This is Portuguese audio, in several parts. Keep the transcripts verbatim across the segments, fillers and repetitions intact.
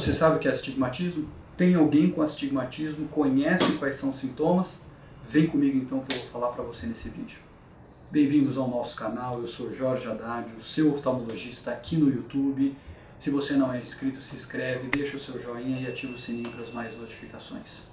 Você sabe o que é astigmatismo? Tem alguém com astigmatismo? Conhece quais são os sintomas? Vem comigo então que eu vou falar para você nesse vídeo. Bem-vindos ao nosso canal, eu sou Jorge Haddad, o seu oftalmologista aqui no YouTube. Se você não é inscrito, se inscreve, deixa o seu joinha e ativa o sininho para as mais notificações.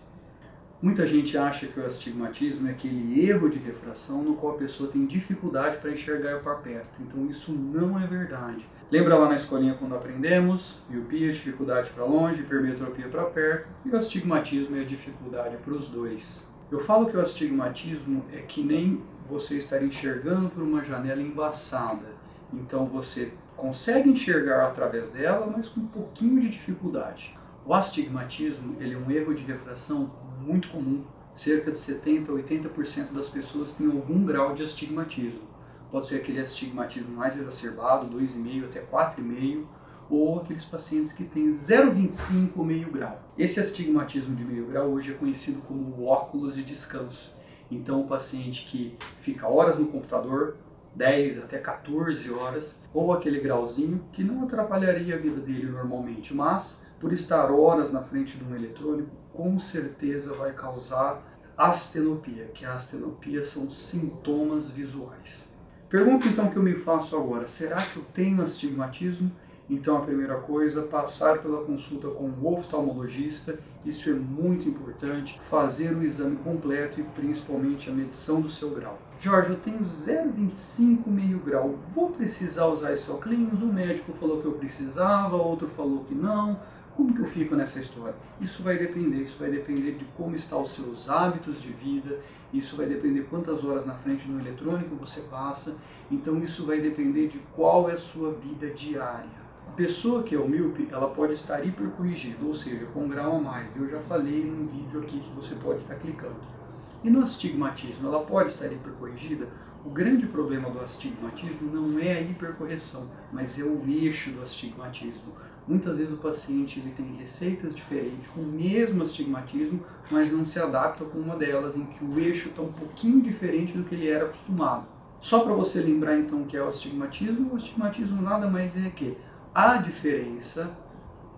Muita gente acha que o astigmatismo é aquele erro de refração no qual a pessoa tem dificuldade para enxergar para perto, então isso não é verdade. Lembra lá na escolinha quando aprendemos? Miopia, dificuldade para longe, hipermetropia para perto, e o astigmatismo é a dificuldade para os dois. Eu falo que o astigmatismo é que nem você estar enxergando por uma janela embaçada. Então você consegue enxergar através dela, mas com um pouquinho de dificuldade. O astigmatismo ele é um erro de refração muito comum. Cerca de setenta a oitenta por cento das pessoas têm algum grau de astigmatismo. Pode ser aquele astigmatismo mais exacerbado, dois vírgula cinco até quatro vírgula cinco, ou aqueles pacientes que têm zero vírgula vinte e cinco ou meio grau. Esse astigmatismo de meio grau hoje é conhecido como óculos de descanso. Então o paciente que fica horas no computador, dez até quatorze horas, ou aquele grauzinho que não atrapalharia a vida dele normalmente, mas por estar horas na frente de um eletrônico, com certeza vai causar astenopia, que a astenopia são sintomas visuais. Pergunta então que eu me faço agora, será que eu tenho astigmatismo? Então a primeira coisa, passar pela consulta com um oftalmologista, isso é muito importante, fazer o exame completo e principalmente a medição do seu grau. Jorge, eu tenho zero vírgula vinte e cinco meio grau, vou precisar usar esse óculos? O médico falou que eu precisava, outro falou que não, como que eu fico nessa história? Isso vai depender, isso vai depender de como estão os seus hábitos de vida, isso vai depender quantas horas na frente do eletrônico você passa, então isso vai depender de qual é a sua vida diária. A pessoa que é míope, ela pode estar hipercorrigida, ou seja, com um grau a mais. Eu já falei num vídeo aqui que você pode estar clicando. E no astigmatismo, ela pode estar hipercorrigida? O grande problema do astigmatismo não é a hipercorreção, mas é o eixo do astigmatismo. Muitas vezes o paciente ele tem receitas diferentes com o mesmo astigmatismo, mas não se adapta com uma delas, em que o eixo está um pouquinho diferente do que ele era acostumado. Só para você lembrar então o que é o astigmatismo, o astigmatismo nada mais é que a diferença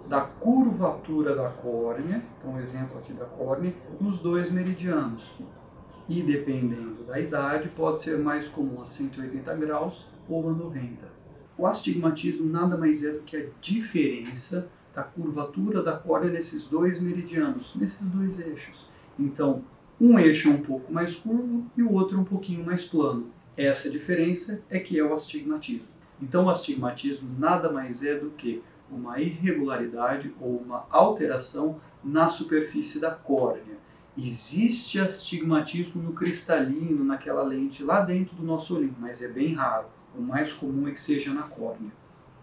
da curvatura da córnea, então um exemplo aqui da córnea, nos dois meridianos. E dependendo da idade, pode ser mais comum a cento e oitenta graus ou a noventa. O astigmatismo nada mais é do que a diferença da curvatura da córnea nesses dois meridianos, nesses dois eixos. Então, um eixo é um pouco mais curvo e o outro um pouquinho mais plano. Essa diferença é que é o astigmatismo. Então o astigmatismo nada mais é do que uma irregularidade ou uma alteração na superfície da córnea. Existe astigmatismo no cristalino, naquela lente lá dentro do nosso olho, mas é bem raro. O mais comum é que seja na córnea.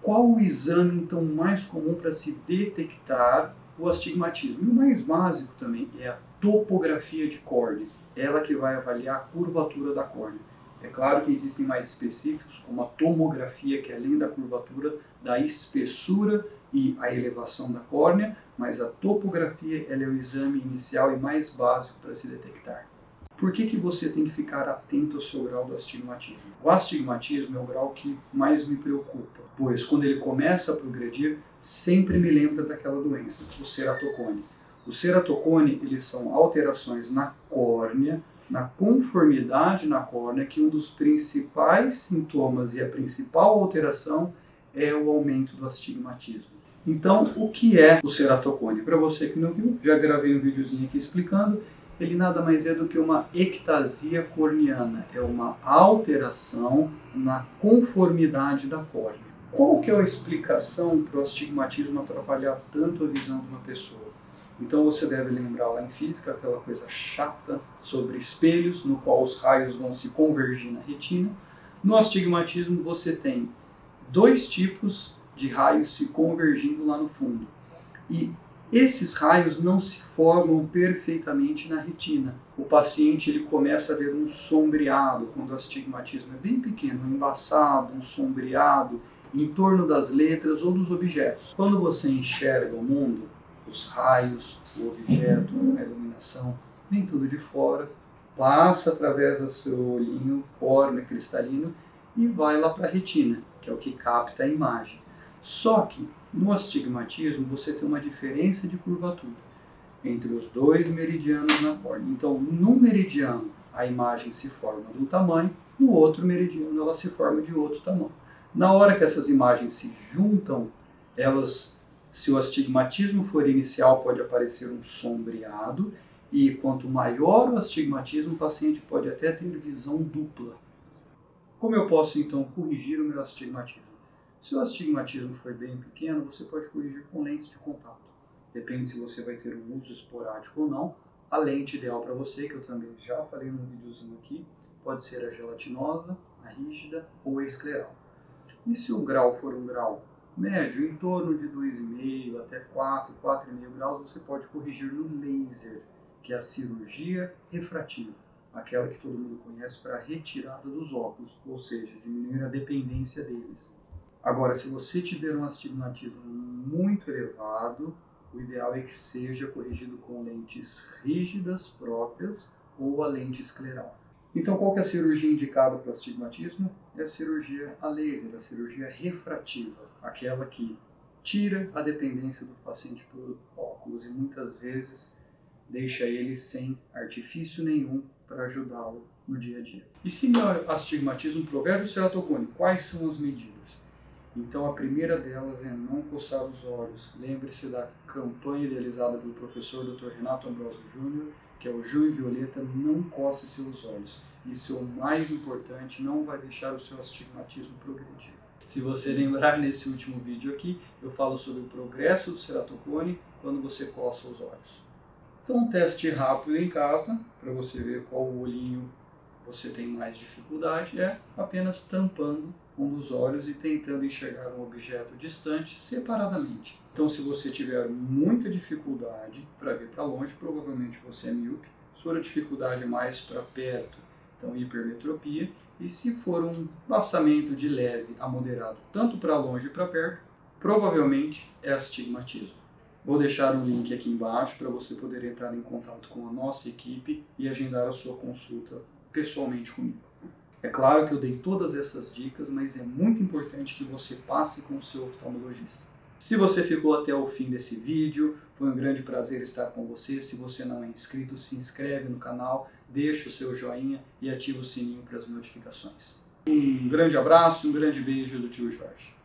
Qual o exame então mais comum para se detectar o astigmatismo? E o mais básico também é a topografia de córnea, ela que vai avaliar a curvatura da córnea. É claro que existem mais específicos, como a tomografia, que além da curvatura, da espessura e a elevação da córnea, mas a topografia ela é o exame inicial e mais básico para se detectar. Por que que você tem que ficar atento ao seu grau do astigmatismo? O astigmatismo é o grau que mais me preocupa, pois quando ele começa a progredir, sempre me lembra daquela doença, o ceratocone. O ceratocone, eles são alterações na córnea, na conformidade na córnea, que um dos principais sintomas e a principal alteração é o aumento do astigmatismo. Então, o que é o ceratocone? Para você que não viu, já gravei um videozinho aqui explicando, ele nada mais é do que uma ectasia corneana, é uma alteração na conformidade da córnea. Qual que é a explicação para o astigmatismo atrapalhar tanto a visão de uma pessoa? Então você deve lembrar lá em física aquela coisa chata sobre espelhos, no qual os raios vão se convergir na retina. No astigmatismo você tem dois tipos de raios se convergindo lá no fundo. E esses raios não se formam perfeitamente na retina. O paciente ele começa a ver um sombreado, quando o astigmatismo é bem pequeno, um embaçado, um sombreado, em torno das letras ou dos objetos. Quando você enxerga o mundo, os raios, o objeto, a iluminação, vem tudo de fora, passa através do seu olhinho, córnea, cristalino, e vai lá para a retina, que é o que capta a imagem. Só que no astigmatismo você tem uma diferença de curvatura entre os dois meridianos na borda. Então, num meridiano a imagem se forma de um tamanho, no outro meridiano ela se forma de outro tamanho. Na hora que essas imagens se juntam, elas, se o astigmatismo for inicial, pode aparecer um sombreado, e quanto maior o astigmatismo, o paciente pode até ter visão dupla. Como eu posso, então, corrigir o meu astigmatismo? Se o astigmatismo for bem pequeno, você pode corrigir com lentes de contato. Depende se você vai ter um uso esporádico ou não. A lente ideal para você, que eu também já falei num videozinho aqui, pode ser a gelatinosa, a rígida ou a escleral. E se o grau for um grau médio, em torno de dois vírgula cinco até quatro, quatro vírgula cinco graus, você pode corrigir no laser, que é a cirurgia refrativa, aquela que todo mundo conhece para a retirada dos óculos, ou seja, diminuir a dependência deles. Agora, se você tiver um astigmatismo muito elevado, o ideal é que seja corrigido com lentes rígidas próprias ou a lente escleral. Então, qual que é a cirurgia indicada para astigmatismo? É a cirurgia a laser, a cirurgia refrativa, aquela que tira a dependência do paciente por óculos e muitas vezes deixa ele sem artifício nenhum para ajudá-lo no dia a dia. E se o astigmatismo provier do ceratocone, quais são as medidas? Então, a primeira delas é não coçar os olhos. Lembre-se da campanha idealizada pelo professor doutor Renato Ambrosio Júnior, que é o Junho Violeta, não coce seus olhos. Isso é o mais importante, não vai deixar o seu astigmatismo progredir. Se você lembrar, nesse último vídeo aqui, eu falo sobre o progresso do ceratocone quando você coça os olhos. Então, um teste rápido em casa, para você ver qual olhinho você tem mais dificuldade, é apenas tampando um dos olhos e tentando enxergar um objeto distante separadamente. Então, se você tiver muita dificuldade para ver para longe, provavelmente você é míope. Sua dificuldade é mais para perto, então hipermetropia. E se for um passamento de leve a moderado, tanto para longe e para perto, provavelmente é astigmatismo. Vou deixar um link aqui embaixo para você poder entrar em contato com a nossa equipe e agendar a sua consulta pessoalmente comigo. É claro que eu dei todas essas dicas, mas é muito importante que você passe com o seu oftalmologista. Se você ficou até o fim desse vídeo, foi um grande prazer estar com você. Se você não é inscrito, se inscreve no canal, deixa o seu joinha e ativa o sininho para as notificações. Um grande abraço, um grande beijo do tio Jorge.